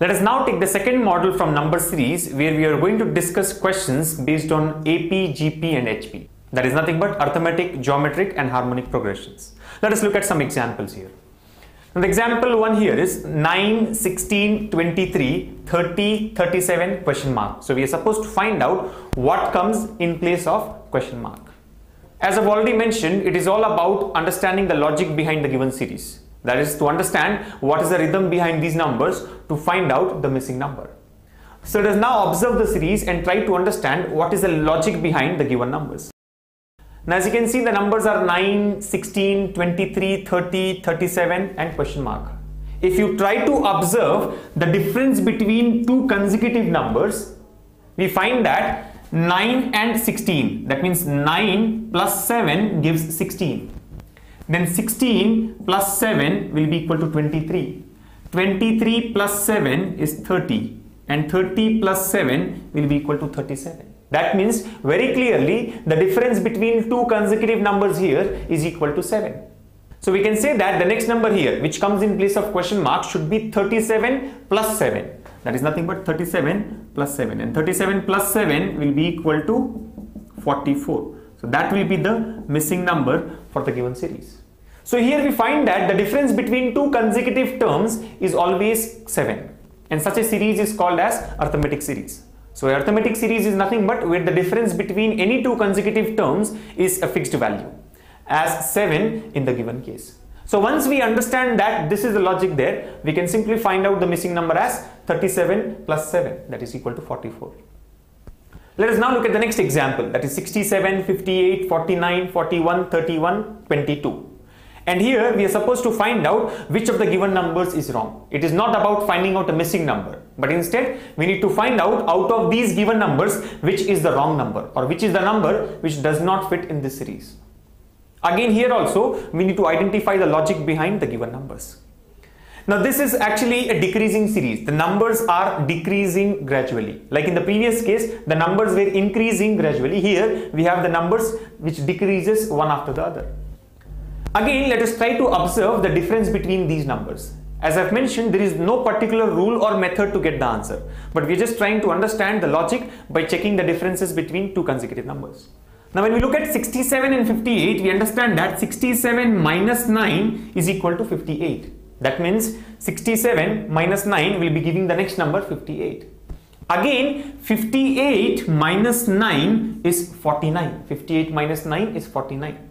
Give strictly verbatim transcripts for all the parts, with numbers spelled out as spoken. Let us now take the second model from number series, where we are going to discuss questions based on A P, G P and H P. That is nothing but arithmetic, geometric and harmonic progressions. Let us look at some examples here. And the example one here is nine, sixteen, twenty-three, thirty, thirty-seven question mark. So we are supposed to find out what comes in place of question mark. As I've already mentioned, it is all about understanding the logic behind the given series. That is, to understand what is the rhythm behind these numbers to find out the missing number. So let us now observe the series and try to understand what is the logic behind the given numbers. Now as you can see, the numbers are nine, sixteen, twenty-three, thirty, thirty-seven and question mark. If you try to observe the difference between two consecutive numbers, we find that nine and sixteen, that means nine plus seven gives sixteen. Then sixteen plus seven will be equal to twenty-three. twenty-three plus seven is thirty. And thirty plus seven will be equal to thirty-seven. That means very clearly the difference between two consecutive numbers here is equal to seven. So we can say that the next number here, which comes in place of question mark, should be thirty-seven plus seven. That is nothing but thirty-seven plus seven. And thirty-seven plus seven will be equal to forty-four. So that will be the missing number for the given series. So here we find that the difference between two consecutive terms is always seven. And such a series is called as arithmetic series. So arithmetic series is nothing but where the difference between any two consecutive terms is a fixed value, as seven in the given case. So once we understand that this is the logic there, we can simply find out the missing number as thirty-seven plus seven, that is equal to forty-four. Let us now look at the next example, that is sixty-seven, fifty-eight, forty-nine, forty-one, thirty-one, twenty-two. And here we are supposed to find out which of the given numbers is wrong. It is not about finding out a missing number, but instead we need to find out out of these given numbers which is the wrong number, or which is the number which does not fit in this series. Again, here also we need to identify the logic behind the given numbers. Now this is actually a decreasing series. The numbers are decreasing gradually. Like in the previous case, the numbers were increasing gradually. Here we have the numbers which decreases one after the other. Again, let us try to observe the difference between these numbers. As I've mentioned, there is no particular rule or method to get the answer, but we're just trying to understand the logic by checking the differences between two consecutive numbers. Now when we look at sixty-seven and fifty-eight, we understand that sixty-seven minus nine is equal to fifty-eight. That means sixty-seven minus nine will be giving the next number fifty-eight. Again, fifty-eight minus nine is forty-nine. fifty-eight minus nine is forty-nine.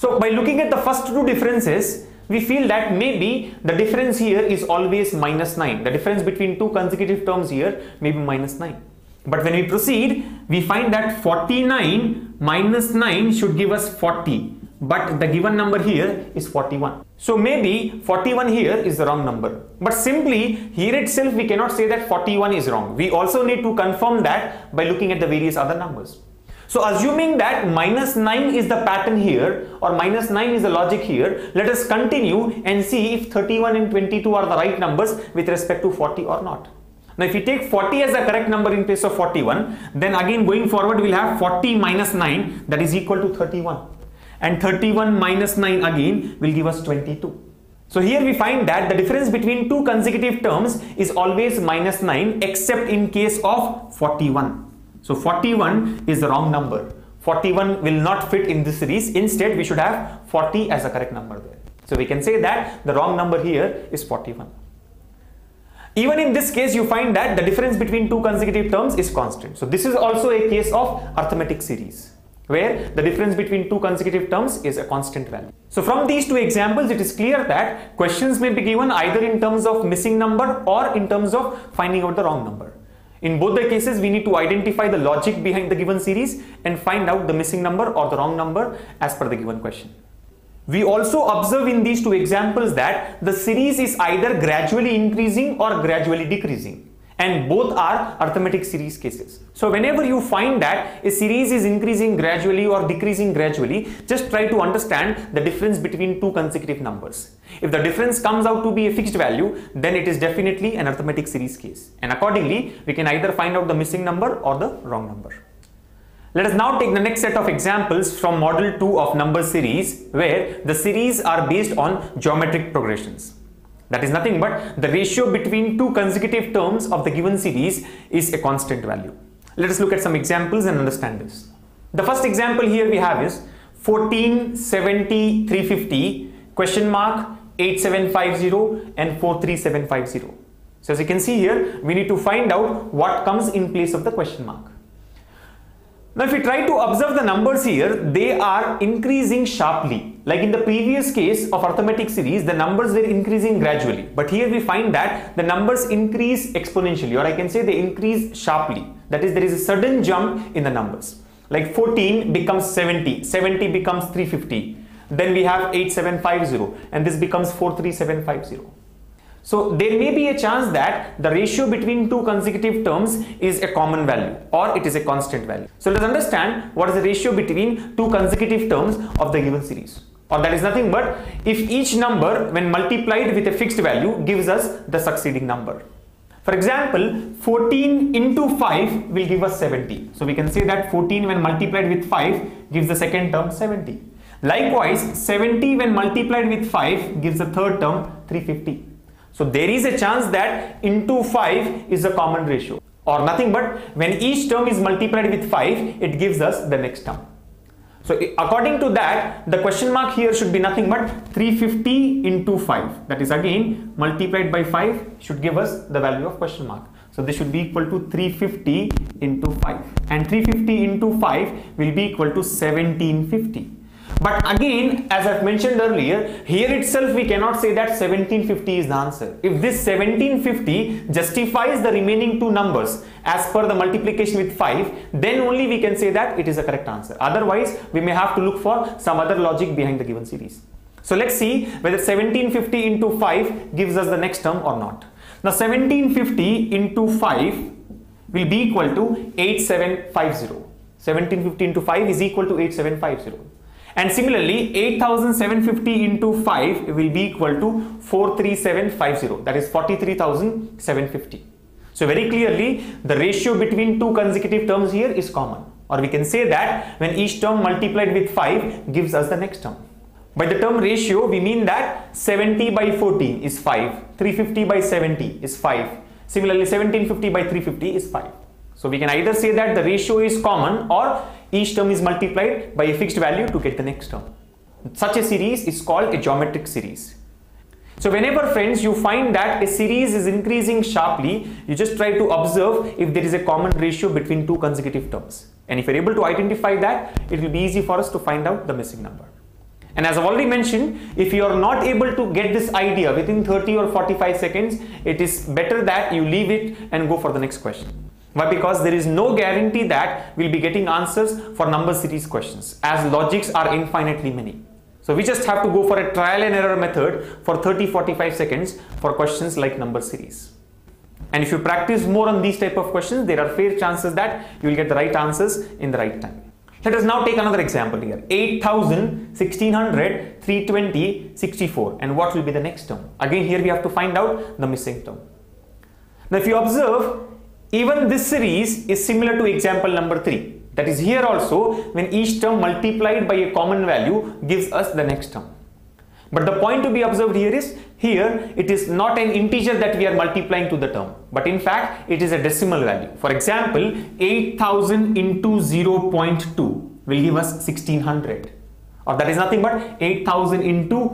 So by looking at the first two differences, we feel that maybe the difference here is always minus nine. The difference between two consecutive terms here may be minus nine. But when we proceed, we find that forty-nine minus nine should give us forty. But the given number here is forty-one. So maybe forty-one here is the wrong number. But simply here itself we cannot say that forty-one is wrong. We also need to confirm that by looking at the various other numbers. So assuming that minus nine is the pattern here, or minus nine is the logic here, let us continue and see if thirty-one and twenty-two are the right numbers with respect to forty or not. Now if we take forty as the correct number in place of forty-one, then again going forward we'll have forty minus nine, that is equal to thirty-one. And thirty-one minus nine again will give us twenty-two. So here we find that the difference between two consecutive terms is always minus nine, except in case of forty-one. So forty-one is the wrong number. forty-one will not fit in this series. Instead, we should have forty as a correct number there. So we can say that the wrong number here is forty-one. Even in this case, you find that the difference between two consecutive terms is constant. So this is also a case of arithmetic series, where the difference between two consecutive terms is a constant value. So from these two examples, it is clear that questions may be given either in terms of missing number or in terms of finding out the wrong number. In both the cases, we need to identify the logic behind the given series and find out the missing number or the wrong number as per the given question. We also observe in these two examples that the series is either gradually increasing or gradually decreasing, and both are arithmetic series cases. So whenever you find that a series is increasing gradually or decreasing gradually, just try to understand the difference between two consecutive numbers. If the difference comes out to be a fixed value, then it is definitely an arithmetic series case. And accordingly, we can either find out the missing number or the wrong number. Let us now take the next set of examples from model two of number series, where the series are based on geometric progressions. That is nothing but the ratio between two consecutive terms of the given series is a constant value. Let us look at some examples and understand this. The first example here we have is fourteen, seventy, three fifty, question mark, eight seven five zero and four three seven five zero. So as you can see here, we need to find out what comes in place of the question mark. Now if we try to observe the numbers here, they are increasing sharply. Like in the previous case of arithmetic series, the numbers were increasing gradually. But here we find that the numbers increase exponentially, or I can say they increase sharply. That is, there is a sudden jump in the numbers. Like fourteen becomes seventy, seventy becomes three fifty. Then we have eight seven five zero and this becomes four three seven five zero. So there may be a chance that the ratio between two consecutive terms is a common value, or it is a constant value. So let's understand what is the ratio between two consecutive terms of the given series. Or that is nothing but if each number when multiplied with a fixed value gives us the succeeding number. For example, fourteen into five will give us seventy. So we can say that fourteen when multiplied with five gives the second term seventy. Likewise, seventy when multiplied with five gives the third term three fifty. So there is a chance that into five is a common ratio, or nothing but when each term is multiplied with five, it gives us the next term. So according to that, the question mark here should be nothing but three fifty into five. That is again multiplied by five should give us the value of question mark. So this should be equal to three fifty into five, and three fifty into five will be equal to seventeen fifty. But again, as I've mentioned earlier, here itself we cannot say that seventeen fifty is the answer. If this seventeen fifty justifies the remaining two numbers as per the multiplication with five, then only we can say that it is a correct answer. Otherwise, we may have to look for some other logic behind the given series. So let's see whether seventeen fifty into five gives us the next term or not. Now seventeen fifty into five will be equal to eight seven five zero. seventeen fifty into five is equal to eight seven five zero. And similarly, eight thousand seven hundred fifty into five will be equal to four three seven five zero, that is forty-three thousand seven hundred fifty. So very clearly, the ratio between two consecutive terms here is common, or we can say that when each term multiplied with five gives us the next term. By the term ratio, we mean that seventy by fourteen is five, three fifty by seventy is five, similarly seventeen fifty by three fifty is five. So we can either say that the ratio is common, or each term is multiplied by a fixed value to get the next term. Such a series is called a geometric series. So whenever, friends, you find that a series is increasing sharply, you just try to observe if there is a common ratio between two consecutive terms. And if you're able to identify that, it will be easy for us to find out the missing number. And as I've already mentioned, if you are not able to get this idea within thirty or forty-five seconds, it is better that you leave it and go for the next question. Why? Because there is no guarantee that we'll be getting answers for number series questions, as logics are infinitely many. So we just have to go for a trial and error method for thirty to forty-five seconds for questions like number series. And if you practice more on these type of questions, there are fair chances that you will get the right answers in the right time. Let us now take another example here. eight thousand, sixteen hundred, three twenty, sixty-four. And what will be the next term? Again, here we have to find out the missing term. Now if you observe, even this series is similar to example number three. That is, here also when each term multiplied by a common value gives us the next term. But the point to be observed here is, here it is not an integer that we are multiplying to the term, but in fact it is a decimal value. For example, eight thousand into zero point two will give us sixteen hundred. Or that is nothing but eight thousand into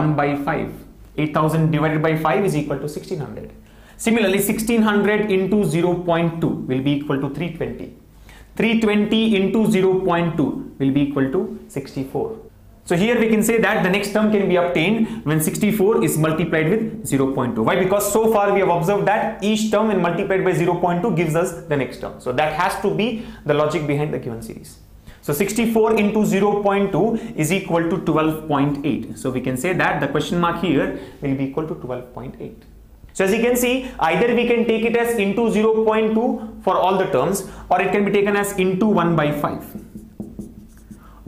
one by five. eight thousand divided by five is equal to sixteen hundred. Similarly, sixteen hundred into zero point two will be equal to three twenty. three twenty into zero point two will be equal to sixty-four. So here we can say that the next term can be obtained when sixty-four is multiplied with zero point two. Why? Because so far we have observed that each term when multiplied by zero point two gives us the next term. So that has to be the logic behind the given series. So sixty-four into zero point two is equal to twelve point eight. So we can say that the question mark here will be equal to twelve point eight. So as you can see, either we can take it as into zero point two for all the terms, or it can be taken as into one by five.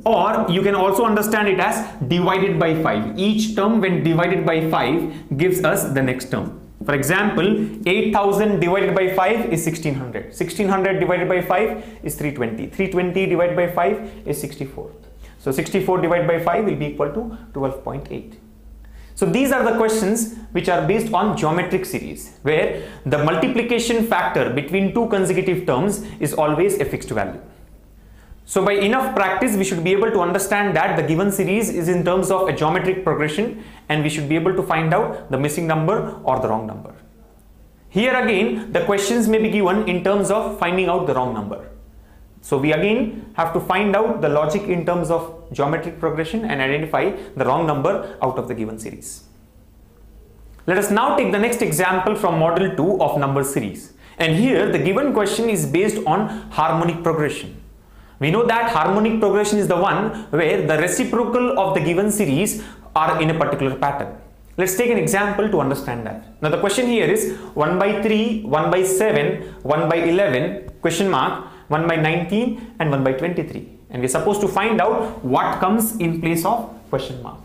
Or you can also understand it as divided by five. Each term when divided by five gives us the next term. For example, eight thousand divided by five is sixteen hundred. sixteen hundred divided by five is three twenty. three twenty divided by five is sixty-four. So sixty-four divided by five will be equal to twelve point eight. So these are the questions which are based on geometric series, where the multiplication factor between two consecutive terms is always a fixed value. So by enough practice, we should be able to understand that the given series is in terms of a geometric progression, and we should be able to find out the missing number or the wrong number. Here again, the questions may be given in terms of finding out the wrong number. So we again have to find out the logic in terms of geometric progression and identify the wrong number out of the given series. Let us now take the next example from model two of number series. And here the given question is based on harmonic progression. We know that harmonic progression is the one where the reciprocal of the given series are in a particular pattern. Let's take an example to understand that. Now the question here is one by three, one by seven, one by eleven, question mark, one by nineteen and one by twenty-three. And we're supposed to find out what comes in place of question mark.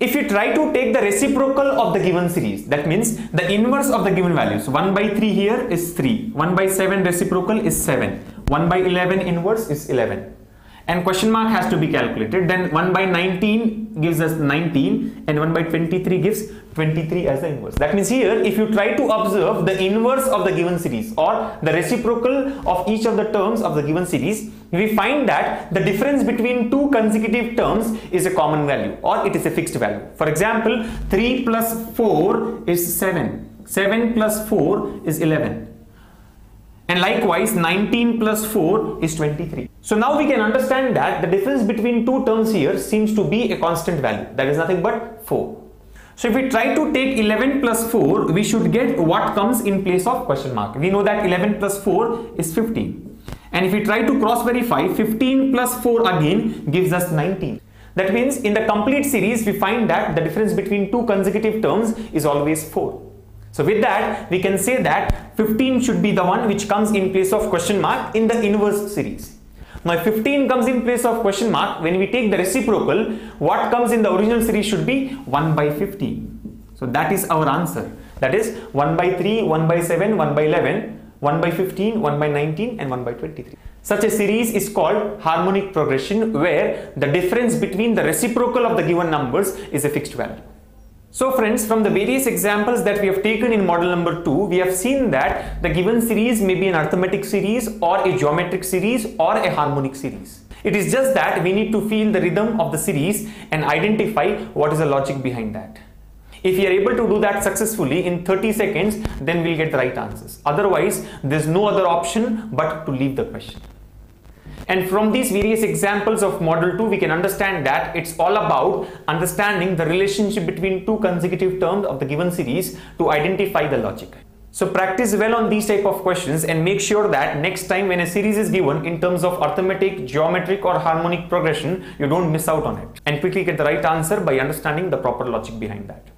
If you try to take the reciprocal of the given series, that means the inverse of the given values. one by three here is three, one by seven reciprocal is seven, one by eleven inverse is eleven, and question mark has to be calculated. Then one by nineteen gives us nineteen and one by twenty-three gives twenty-three as the inverse. That means here if you try to observe the inverse of the given series or the reciprocal of each of the terms of the given series, we find that the difference between two consecutive terms is a common value or it is a fixed value. For example, three plus four is seven, seven plus four is eleven. And likewise, nineteen plus four is twenty-three. So now we can understand that the difference between two terms here seems to be a constant value, that is nothing but four. So if we try to take eleven plus four, we should get what comes in place of question mark. We know that eleven plus four is fifteen. And if we try to cross verify, fifteen plus four again gives us nineteen. That means in the complete series, we find that the difference between two consecutive terms is always four. So with that, we can say that fifteen should be the one which comes in place of question mark in the inverse series. Now if fifteen comes in place of question mark, when we take the reciprocal, what comes in the original series should be one by fifteen. So that is our answer. That is one by three, one by seven, one by eleven, one by fifteen, one by nineteen and one by twenty-three. Such a series is called harmonic progression, where the difference between the reciprocal of the given numbers is a fixed value. So friends, from the various examples that we have taken in model number two, we have seen that the given series may be an arithmetic series or a geometric series or a harmonic series. It is just that we need to feel the rhythm of the series and identify what is the logic behind that. If you are able to do that successfully in thirty seconds, then we'll get the right answers. Otherwise, there's no other option but to leave the question. And from these various examples of model two, we can understand that it's all about understanding the relationship between two consecutive terms of the given series to identify the logic. So practice well on these type of questions and make sure that next time when a series is given in terms of arithmetic, geometric or harmonic progression, you don't miss out on it and quickly get the right answer by understanding the proper logic behind that.